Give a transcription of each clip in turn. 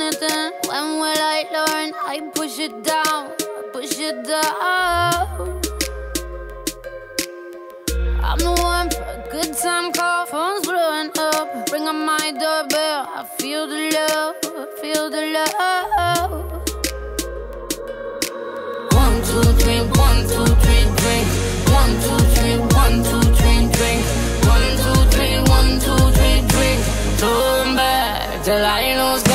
anything. When will I learn? I push it down, push it down. I'm the one for a good time call, phone's blowing up. Ring on my doorbell, I feel the love, I feel the love. 1, 2, 3, 1, 2, 3, drink. 1, 2, 3, 1, 2, 3, drink. 1, 2, 3, 1, 2, 3, drink. Turn back till I lose God.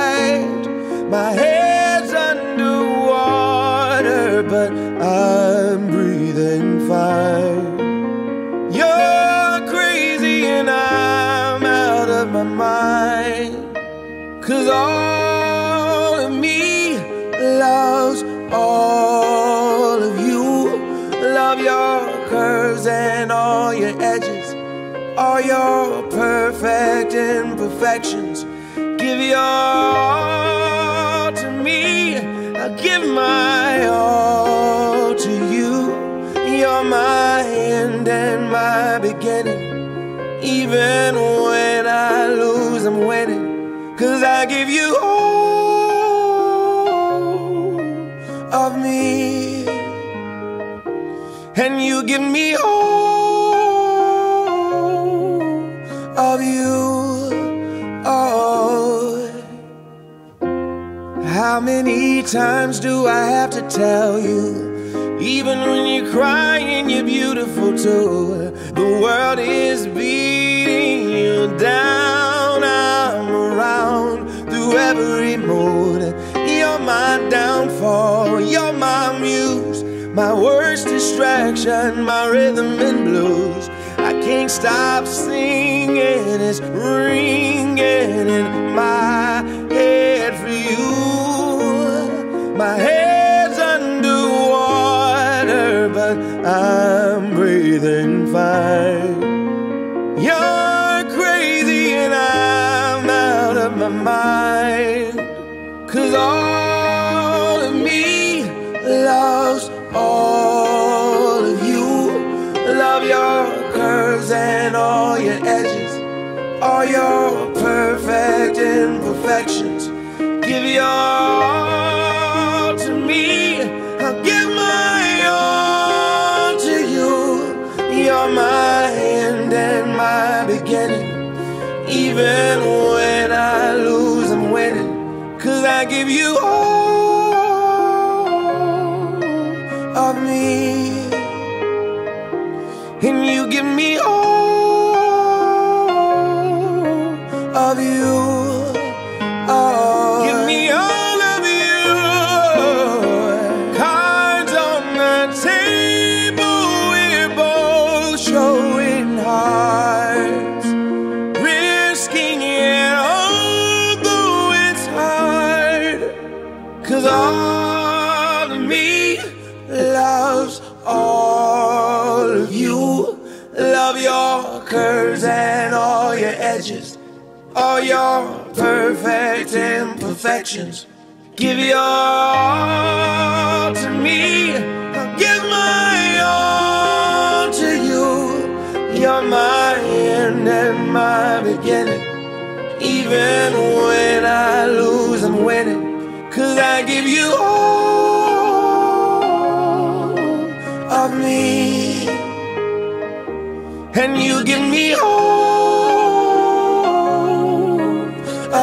Even when I lose, I'm winning, 'cause I give you all of me, and you give me all of you. Oh, how many times do I have to tell you? Even when you're crying, you're beautiful too. The world is beating you down. I'm around through every mood. You're my downfall, you're my muse, my worst distraction, my rhythm and blues. I can't stop singing, it's ringing in my head for you. My head, but I'm breathing fine. You're crazy and I'm out of my mind, 'cause all of me loves all of you. Love your curves and all your edges, all your perfect imperfections. Give your all to me, I'll give my all to you. You're my end and my beginning. Even when I lose, I'm winning, 'cause I give you all of me, and you give me all of you. All of me loves all of you. Love your curves and all your edges, all your perfect imperfections. Give your all to me, I'll give my all to you. You're my end and my beginning. Even when I lose, I'm winning, 'cause I give you all of me, and you give me all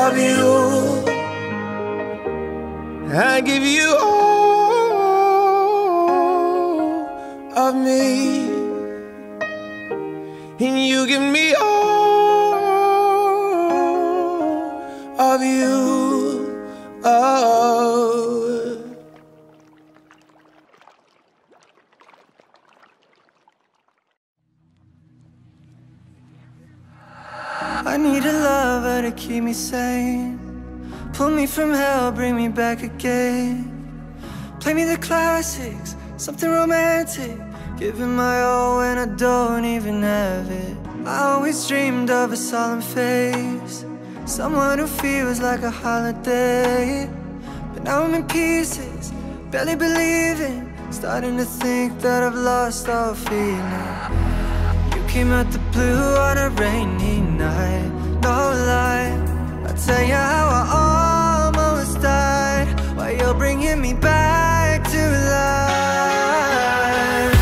of you. I give you all of me, and you give me all of you. I need a lover to keep me sane, pull me from hell, bring me back again. Play me the classics, something romantic, giving my all when I don't even have it. I always dreamed of a solemn face, someone who feels like a holiday. But now I'm in pieces, barely believing, starting to think that I've lost all feeling. You came out the blue on a rainy night, no lie, I'll tell you how I almost died, while you're bringing me back to life.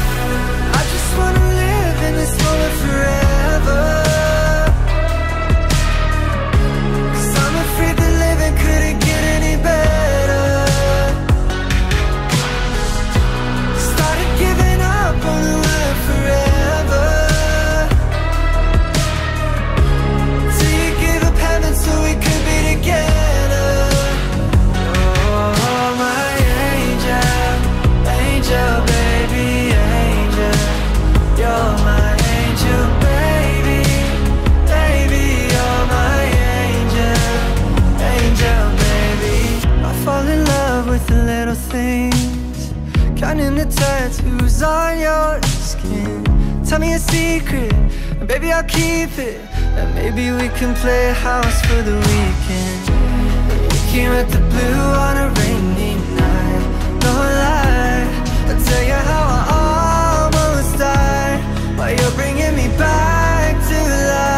I just wanna live in this moment forever, counting the tattoos on your skin. Tell me a secret, baby, I'll keep it, and maybe we can play house for the weekend. You came at the blue on a rainy night, no lie, I'll tell you how I almost died, while you're bringing me back to life.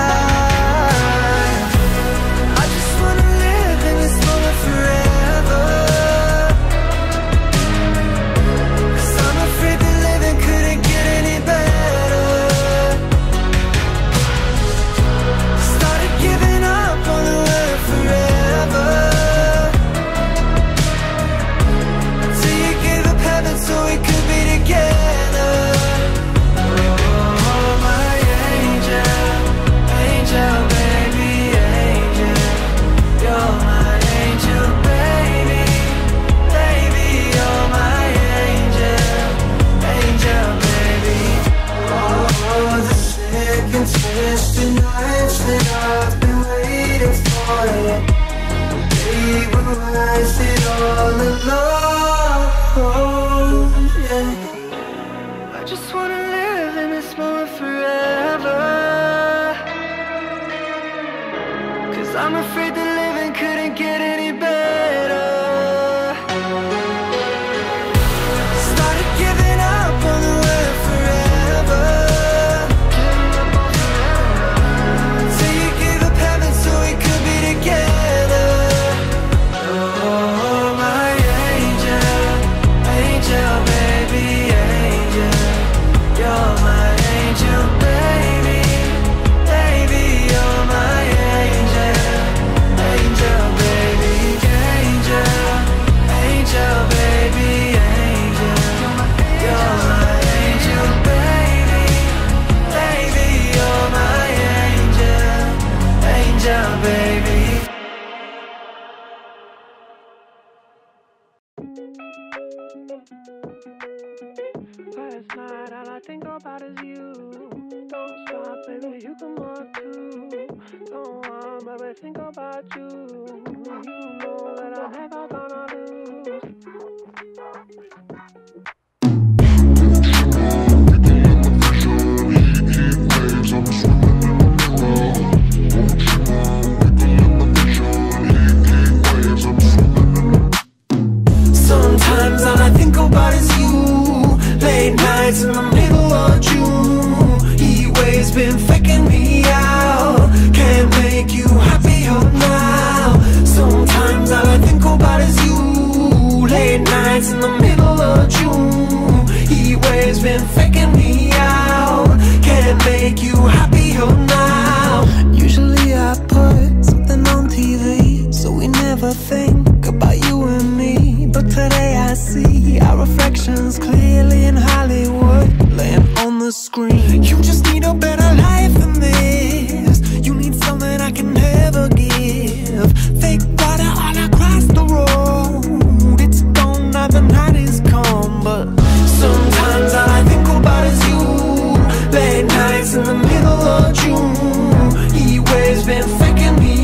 just wanna live in this moment forever, 'cause I'm afraid that living couldn't get any better. Started giving up on the word forever, till you gave up heaven so we could be together. Oh, my angel, angel, baby, angel, you're my angel, baby, baby, you're my angel, angel, baby, angel, angel, baby, angel, you're my angel, baby, baby, you're my angel, angel, baby. But it's not, all I think about is you. Don't stop, baby, you can walk too. Don't want, baby, think about you. You know that I have all gonna lose. Sometimes all I think about is you. Late nights in the middle of June. Heatwave's been faking me out. Can't make you happier now. Sometimes all I think about is you. Late nights in the middle of June. Heatwave's been faking me out. Can't make you happier now. Usually I put something on TV, so we never think about you and me. But today I see our reflections clearly in Hollywood, laying on the screen. You just need a better life than this. You need something I can never give. Fake water all across the road. It's gone now, the night is calm. But sometimes all I think about is you. Late nights in the middle of June. Heatwave's been faking me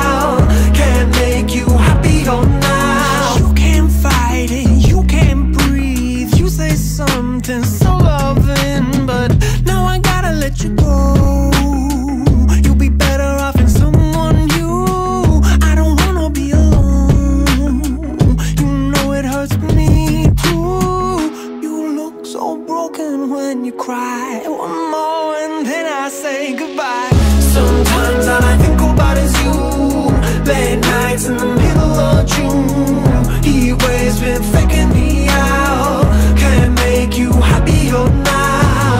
out. Can't make you happy or not. So loving, but now I gotta let you go. You'll be better off in someone new. I don't wanna be alone. You know it hurts me too. You look so broken when you cry. One more and then I say goodbye. Sometimes all I think about is you. Late nights in the middle of June. Heatwave's been faking me out. Can't make you happier now.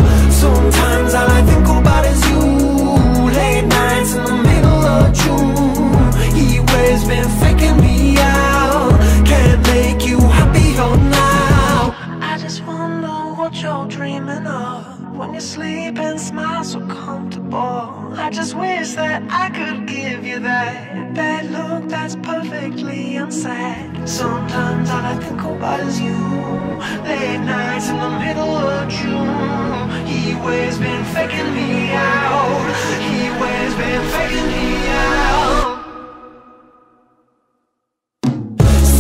Sometimes all I think about is you. Late nights in the middle of June. Heatwave's been faking me out. Can't make you happier now. I just wonder what you're dreaming of. When you sleep and smile so comfortable. I just wish that I could give you that look that's perfectly unsaid. Sometimes all I think about is you. Late nights in the middle of June. Heatwave's been faking me out. Heatwave's been faking me out.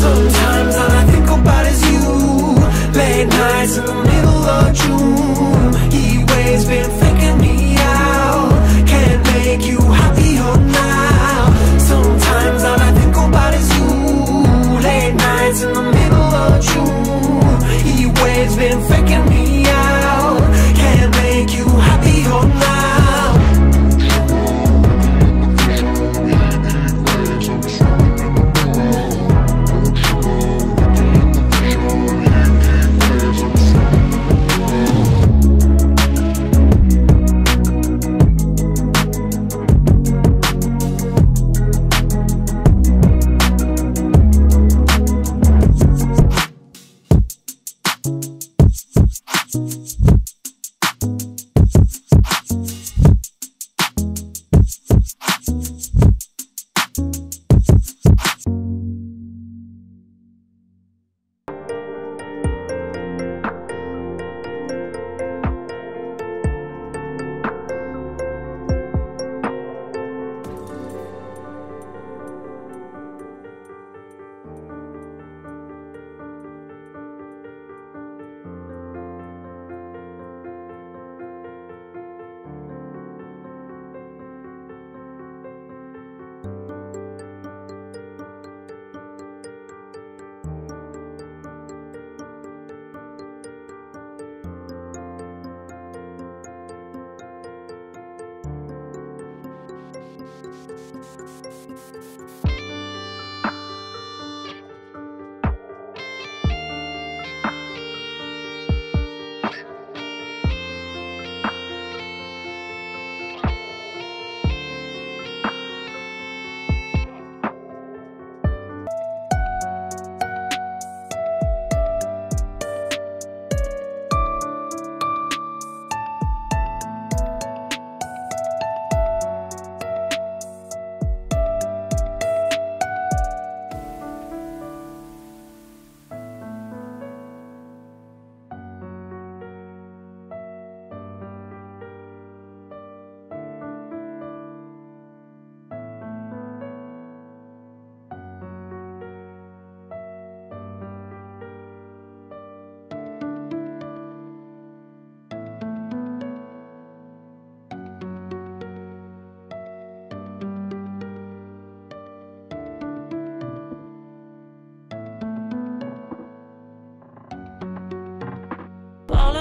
Sometimes all I think about is you. Late nights in the middle of June. Heatwave's been faking me out. Can't make you happier now. Sometimes all I think about is you. Late nights in the middle of June. Heatwave's been faking me out. Can't make you happier now.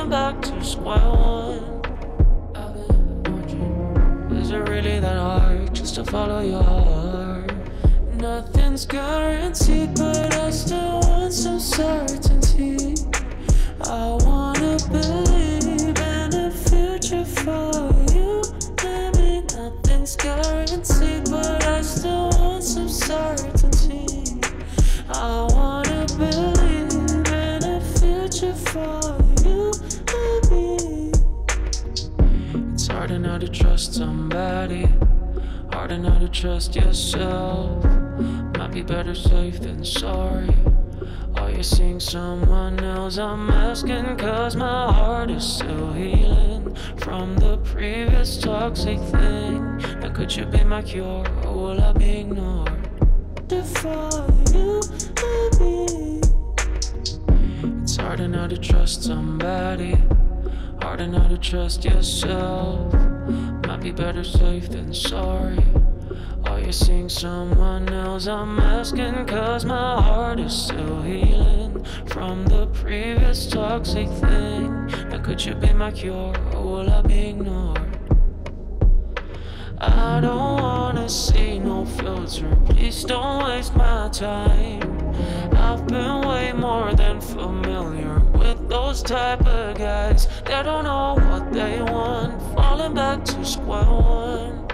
Back to square one. Is it really that hard just to follow your heart? Nothing's guaranteed, but I still want some certainty. I wanna believe in a future for you, baby. Nothing's guaranteed, but I still want some certainty. I wanna believe in a future for you. Hard enough to trust somebody, hard enough to trust yourself. Might be better safe than sorry. Are you seeing someone else? I'm asking cause my heart is still healing from the previous toxic thing. Now could you be my cure, or will I be ignored? Defy you, baby. It's hard enough to trust somebody, hard enough to trust yourself. Might be better safe than sorry. Are you seeing someone else? I'm asking cause my heart is still healing from the previous toxic thing. Now could you be my cure, or will I be ignored? I don't wanna see no filter, please don't waste my time. I've been way more than familiar with those type of guys. They don't know what they want, falling back to square one.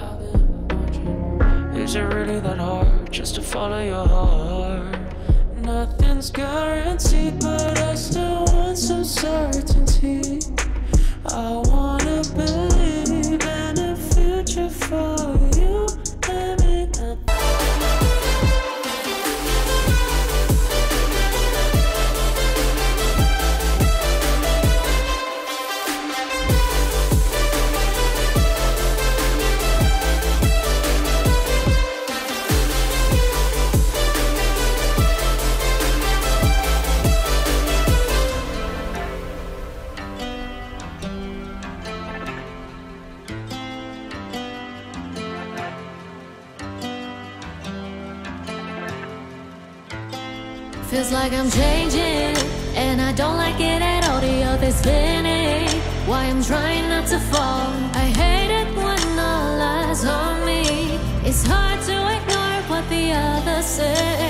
I've been wondering, is it really that hard just to follow your heart? Nothing's guaranteed, but I still want some certainty. I wanna believe in a future for you, baby. Feels like I'm changing, and I don't like it at all. The earth is spinning, why I'm trying not to fall. I hate it when all eyes on me. It's hard to ignore what the others say.